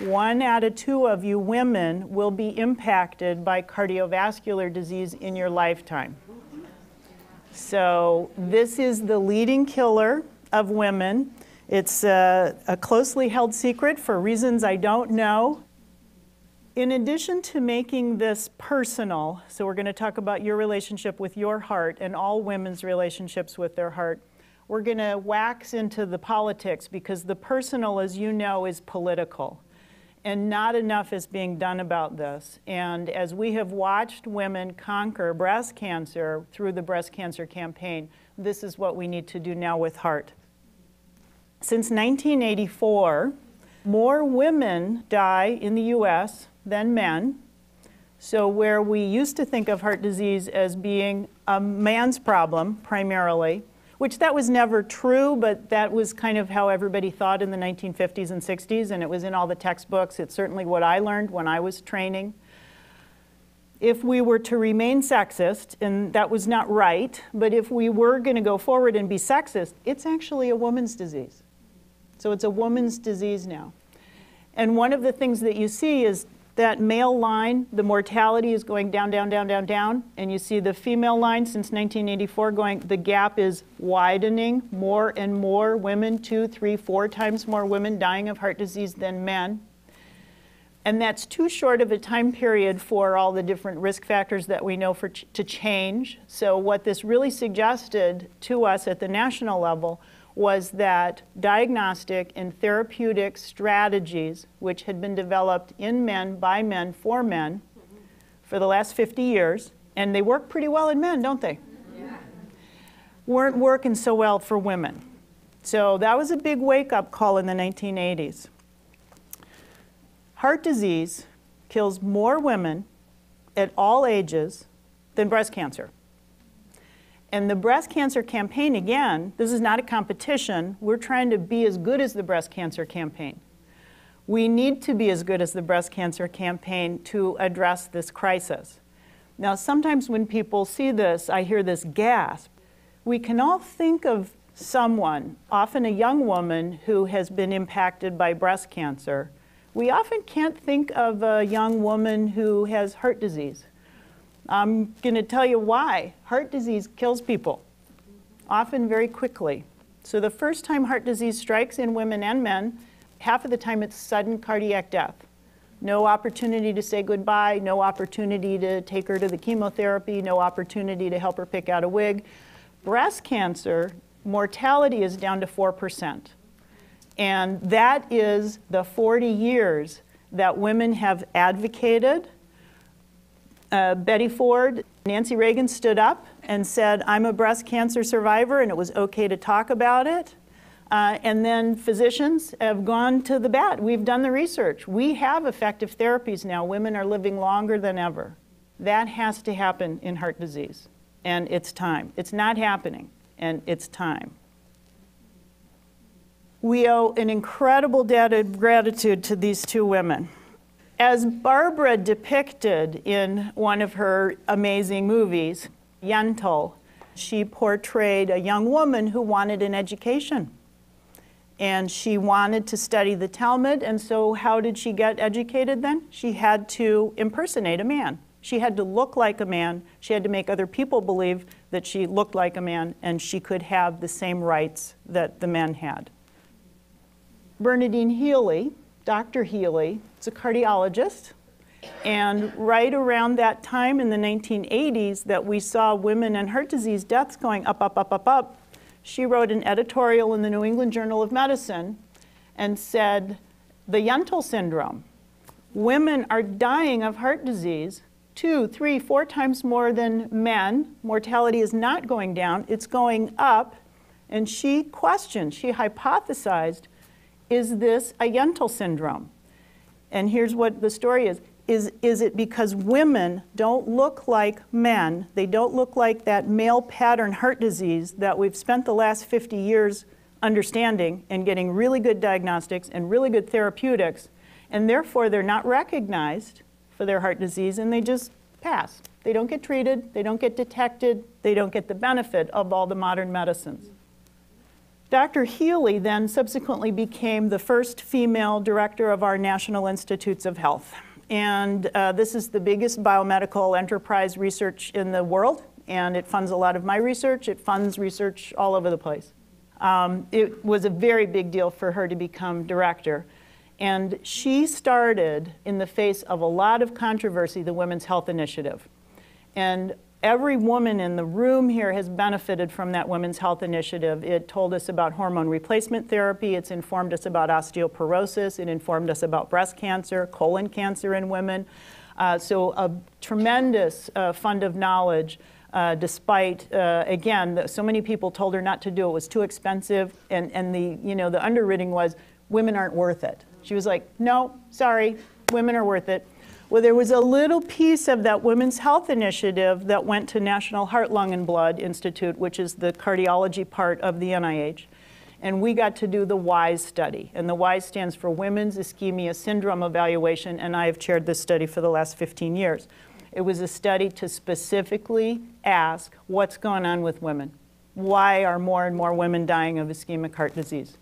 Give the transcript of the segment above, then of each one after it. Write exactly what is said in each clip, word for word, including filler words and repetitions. One out of two of you women will be impacted by cardiovascular disease in your lifetime. So this is the leading killer of women. It's a, a closely held secret for reasons I don't know. In addition to making this personal, so we're going to talk about your relationship with your heart and all women's relationships with their heart. We're going to wax into the politics because the personal, as you know, is political. And not enough is being done about this. And as we have watched women conquer breast cancer through the breast cancer campaign, this is what we need to do now with heart. Since nineteen eighty-four, more women die in the U S than men. So where we used to think of heart disease as being a man's problem primarily, which that was never true, but that was kind of how everybody thought in the nineteen fifties and sixties, and it was in all the textbooks. It's certainly what I learned when I was training. If we were to remain sexist, and that was not right, but if we were going to go forward and be sexist, it's actually a woman's disease. So it's a woman's disease now. And one of the things that you see is that male line, the mortality is going down, down, down, down, down, and you see the female line since nineteen eighty-four going, the gap is widening, more and more women, two, three, four times more women dying of heart disease than men. And that's too short of a time period for all the different risk factors that we know for ch- to change. So what this really suggested to us at the national level was that diagnostic and therapeutic strategies, which had been developed in men, by men, for men, for the last fifty years, and they work pretty well in men, don't they? Yeah. Weren't working so well for women. So that was a big wake-up call in the nineteen eighties. Heart disease kills more women at all ages than breast cancer. And the breast cancer campaign, again, this is not a competition. We're trying to be as good as the breast cancer campaign. We need to be as good as the breast cancer campaign to address this crisis. Now, sometimes when people see this, I hear this gasp. We can all think of someone, often a young woman, who has been impacted by breast cancer. We often can't think of a young woman who has heart disease. I'm going to tell you why. Heart disease kills people, often very quickly. So the first time heart disease strikes in women and men, half of the time it's sudden cardiac death. No opportunity to say goodbye, no opportunity to take her to the chemotherapy, no opportunity to help her pick out a wig. Breast cancer mortality is down to four percent. And that is the forty years that women have advocated. Uh, Betty Ford, Nancy Reagan stood up and said, I'm a breast cancer survivor, and it was okay to talk about it. Uh, and then physicians have gone to the bat. We've done the research. We have effective therapies now. Women are living longer than ever. That has to happen in heart disease, and it's time. It's not happening, and it's time. We owe an incredible debt of gratitude to these two women. As Barbara depicted in one of her amazing movies, Yentl, she portrayed a young woman who wanted an education. And she wanted to study the Talmud, and so how did she get educated then? She had to impersonate a man. She had to look like a man. She had to make other people believe that she looked like a man and she could have the same rights that the men had. Bernadine Healy, Doctor Healy, is a cardiologist, and right around that time in the nineteen eighties that we saw women and heart disease deaths going up, up, up, up, up, she wrote an editorial in the New England Journal of Medicine and said, the Yentl syndrome, women are dying of heart disease two, three, four times more than men. Mortality is not going down, it's going up. And she questioned, she hypothesized, is this a Yentl syndrome? And here's what the story is. Is, is it because women don't look like men? They don't look like that male pattern heart disease that we've spent the last fifty years understanding and getting really good diagnostics and really good therapeutics, and therefore they're not recognized for their heart disease and they just pass. They don't get treated, they don't get detected, they don't get the benefit of all the modern medicines. Doctor Healy then subsequently became the first female director of our National Institutes of Health. And uh, this is the biggest biomedical enterprise research in the world, and it funds a lot of my research. It funds research all over the place. Um, it was a very big deal for her to become director. And she started, in the face of a lot of controversy, the Women's Health Initiative. And every woman in the room here has benefited from that Women's Health Initiative. It told us about hormone replacement therapy. It's informed us about osteoporosis. It informed us about breast cancer, colon cancer in women. Uh, so a tremendous uh, fund of knowledge. Uh, despite, uh, again, so many people told her not to do it. It was too expensive, and, and the, you know, the underwriting was, women aren't worth it. She was like, no, sorry, women are worth it. Well, there was a little piece of that Women's Health Initiative that went to National Heart, Lung, and Blood Institute, which is the cardiology part of the N I H, and we got to do the WISE study, and the WISE stands for Women's Ischemia Syndrome Evaluation, and I have chaired this study for the last fifteen years. It was a study to specifically ask what's going on with women. Why are more and more women dying of ischemic heart disease?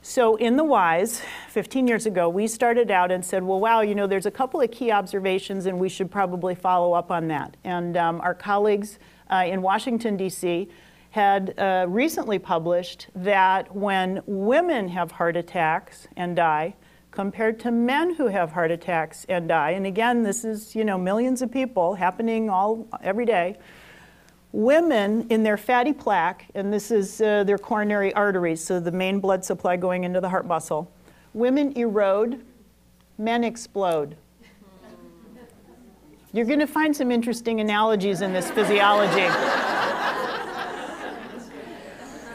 So in the WISE, fifteen years ago, we started out and said, well, wow, you know, there's a couple of key observations and we should probably follow up on that. And um, our colleagues uh, in Washington, D C had uh, recently published that when women have heart attacks and die, compared to men who have heart attacks and die, and again, this is, you know, millions of people happening all every day, women in their fatty plaque, and this is uh, their coronary arteries, so the main blood supply going into the heart muscle, women erode, men explode. You're going to find some interesting analogies in this physiology.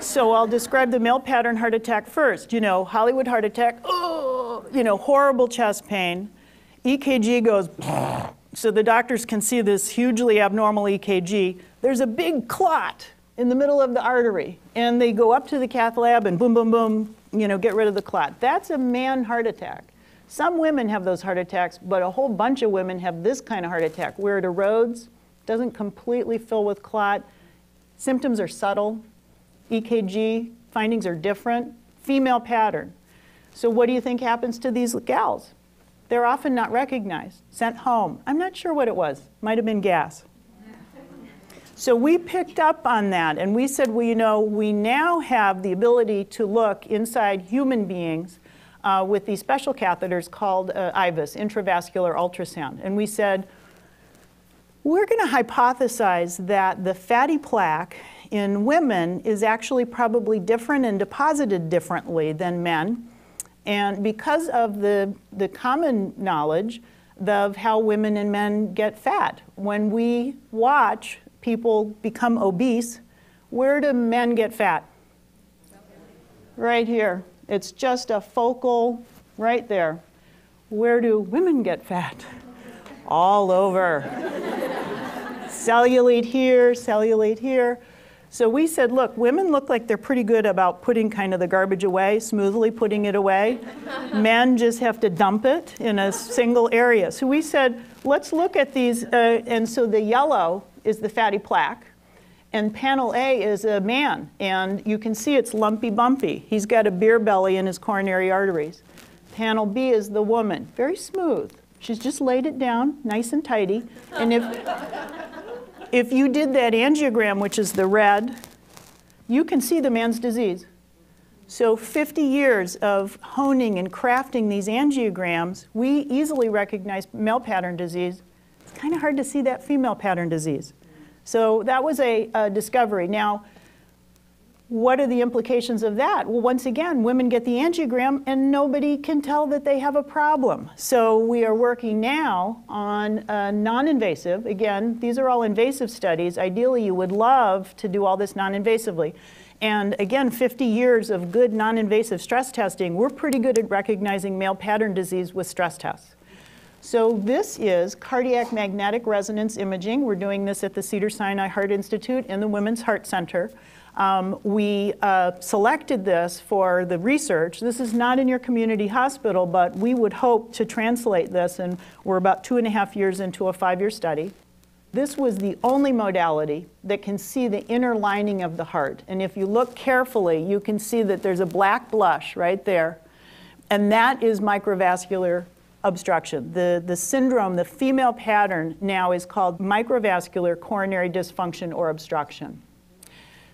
So I'll describe the male pattern heart attack first. You know, Hollywood heart attack, oh, you know, horrible chest pain. E K G goes, so the doctors can see this hugely abnormal E K G. There's a big clot in the middle of the artery, and they go up to the cath lab and boom, boom, boom, you know, get rid of the clot. That's a man heart attack. Some women have those heart attacks, but a whole bunch of women have this kind of heart attack, where it erodes, doesn't completely fill with clot. Symptoms are subtle. E K G findings are different, female pattern. So what do you think happens to these gals? They're often not recognized, sent home. I'm not sure what it was. Might have been gas. So we picked up on that and we said, well, you know, we now have the ability to look inside human beings uh, with these special catheters called uh, I V U S, intravascular ultrasound. And we said, we're going to hypothesize that the fatty plaque in women is actually probably different and deposited differently than men. And because of the, the common knowledge of how women and men get fat, when we watch people become obese, where do men get fat? Right here. It's just a focal right there. Where do women get fat? All over. Cellulite here, cellulite here. So we said, look, women look like they're pretty good about putting kind of the garbage away, smoothly putting it away. Men just have to dump it in a single area. So we said, let's look at these. Uh, and so the yellow is the fatty plaque. And panel A is a man. And you can see it's lumpy bumpy. He's got a beer belly in his coronary arteries. Panel B is the woman. Very smooth. She's just laid it down, nice and tidy. And if... If you did that angiogram, which is the red, you can see the man's disease. So fifty years of honing and crafting these angiograms, we easily recognize male pattern disease. It's kind of hard to see that female pattern disease. So that was a, a discovery. Now, what are the implications of that? Well, once again, women get the angiogram and nobody can tell that they have a problem. So we are working now on a non-invasive, again, these are all invasive studies. Ideally, you would love to do all this non-invasively. And again, fifty years of good non-invasive stress testing, we're pretty good at recognizing male pattern disease with stress tests. So this is cardiac magnetic resonance imaging. We're doing this at the Cedars-Sinai Heart Institute and the Women's Heart Center. Um, we uh, selected this for the research. This is not in your community hospital, but we would hope to translate this, and we're about two and a half years into a five-year study. This was the only modality that can see the inner lining of the heart. And if you look carefully, you can see that there's a black blush right there, and that is microvascular obstruction. The, the syndrome, the female pattern now is called microvascular coronary dysfunction or obstruction.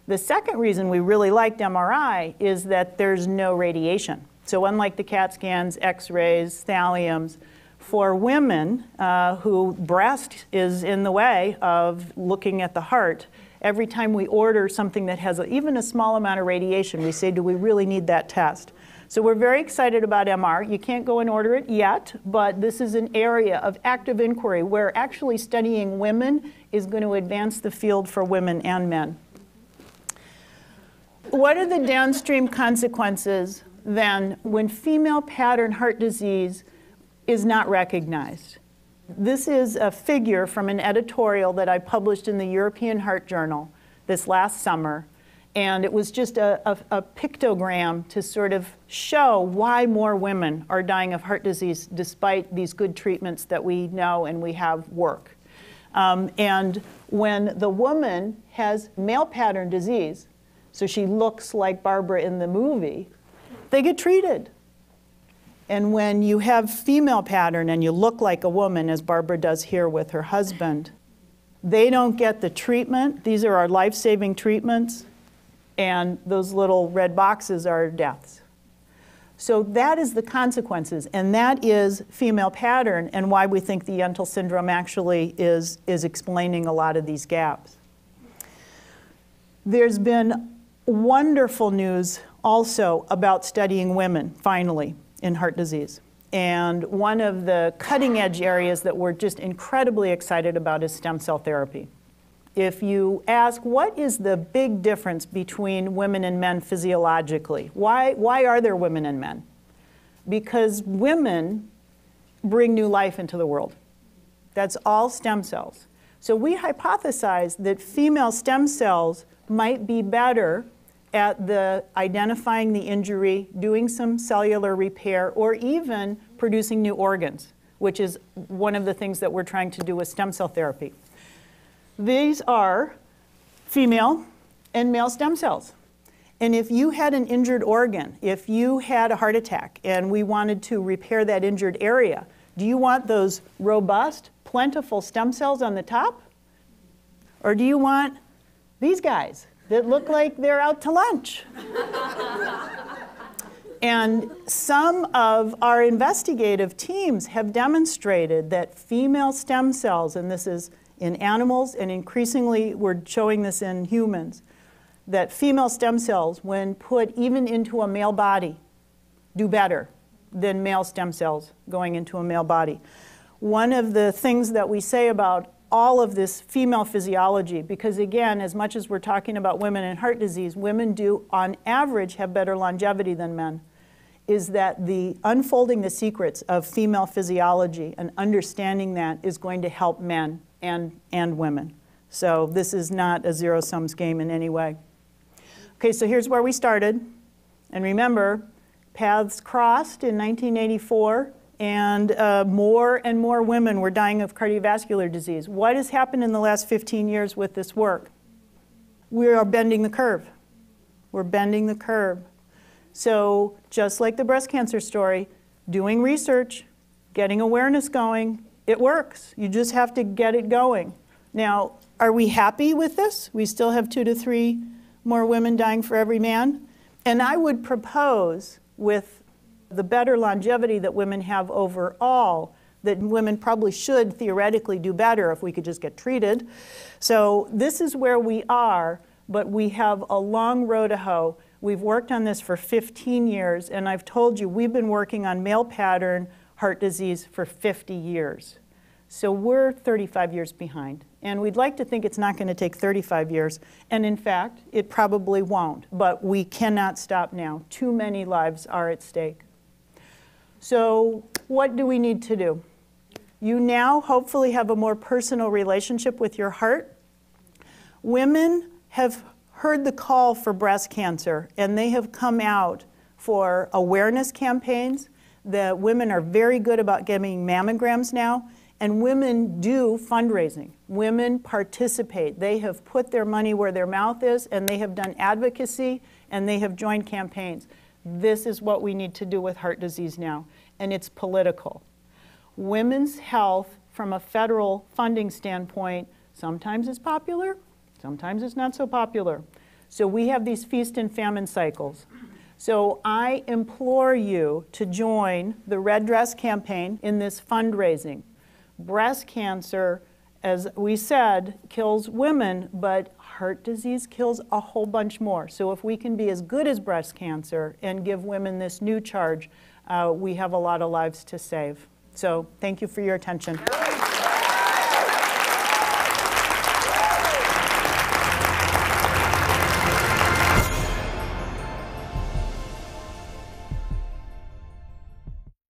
The second reason we really liked M R I is that there's no radiation. So unlike the CAT scans, X-rays, thalliums, for women uh, who breast is in the way of looking at the heart, every time we order something that has a, even a small amount of radiation, we say, do we really need that test? So we're very excited about M R. You can't go and order it yet, but this is an area of active inquiry where actually studying women is going to advance the field for women and men. What are the downstream consequences then when female pattern heart disease is not recognized? This is a figure from an editorial that I published in the European Heart Journal this last summer. And it was just a, a, a pictogram to sort of show why more women are dying of heart disease despite these good treatments that we know and we have work. Um, and when the woman has male pattern disease, so she looks like Barbara in the movie, they get treated. And when you have female pattern and you look like a woman, as Barbara does here with her husband, they don't get the treatment. These are our life-saving treatments. And those little red boxes are deaths. So that is the consequences, and that is female pattern and why we think the Yentl syndrome actually is, is explaining a lot of these gaps. There's been wonderful news also about studying women, finally, in heart disease. And one of the cutting edge areas that we're just incredibly excited about is stem cell therapy. If you ask, what is the big difference between women and men physiologically? Why, why are there women and men? Because women bring new life into the world. That's all stem cells. So we hypothesize that female stem cells might be better at the identifying the injury, doing some cellular repair, or even producing new organs, which is one of the things that we're trying to do with stem cell therapy. These are female and male stem cells. And if you had an injured organ, if you had a heart attack and we wanted to repair that injured area, do you want those robust, plentiful stem cells on the top? Or do you want these guys that look like they're out to lunch? And some of our investigative teams have demonstrated that female stem cells, and this is in animals, and increasingly we're showing this in humans, that female stem cells, when put even into a male body, do better than male stem cells going into a male body. One of the things that we say about all of this female physiology, because again, as much as we're talking about women and heart disease, women do, on average, have better longevity than men, is that the unfolding the secrets of female physiology and understanding that is going to help men and, and women. So this is not a zero-sum game in any way. Okay, so here's where we started. And remember, paths crossed in nineteen eighty-four, and uh, more and more women were dying of cardiovascular disease. What has happened in the last fifteen years with this work? We are bending the curve. We're bending the curve. So just like the breast cancer story, doing research, getting awareness going, it works. You just have to get it going. Now, are we happy with this? We still have two to three more women dying for every man. And I would propose, with the better longevity that women have overall, that women probably should theoretically do better if we could just get treated. So this is where we are, but we have a long road to hoe. We've worked on this for fifteen years, and I've told you we've been working on male pattern heart disease for fifty years. So we're thirty-five years behind. And we'd like to think it's not going to take thirty-five years. And in fact, it probably won't. But we cannot stop now. Too many lives are at stake. So what do we need to do? You now hopefully have a more personal relationship with your heart. Women have heard the call for breast cancer, and they have come out for awareness campaigns. The women are very good about getting mammograms now, and women do fundraising. Women participate. They have put their money where their mouth is, and they have done advocacy, and they have joined campaigns. This is what we need to do with heart disease now, and it's political. Women's health, from a federal funding standpoint, sometimes is popular, sometimes it's not so popular. So we have these feast and famine cycles. So I implore you to join the Red Dress Campaign in this fundraising. Breast cancer, as we said, kills women, but heart disease kills a whole bunch more. So if we can be as good as breast cancer and give women this new charge, uh, we have a lot of lives to save. So thank you for your attention.